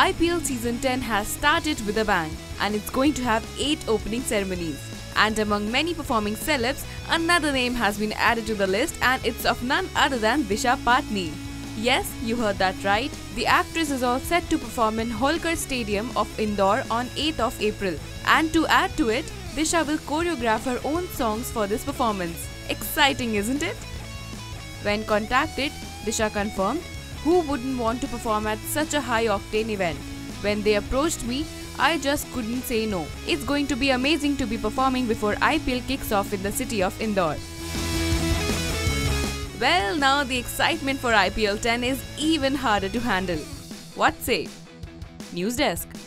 IPL Season 10 has started with a bang and it's going to have 8 opening ceremonies. And among many performing celebs, another name has been added to the list and it's of none other than Disha Patani. Yes, you heard that right. The actress is all set to perform in Holkar Stadium of Indore on 8th of April. And to add to it, Disha will choreograph her own songs for this performance. Exciting, isn't it? When contacted, Disha confirmed, "Who wouldn't want to perform at such a high-octane event? When they approached me, I just couldn't say no. It's going to be amazing to be performing before IPL kicks off in the city of Indore." Well, now the excitement for IPL 10 is even harder to handle. What say? News Desk.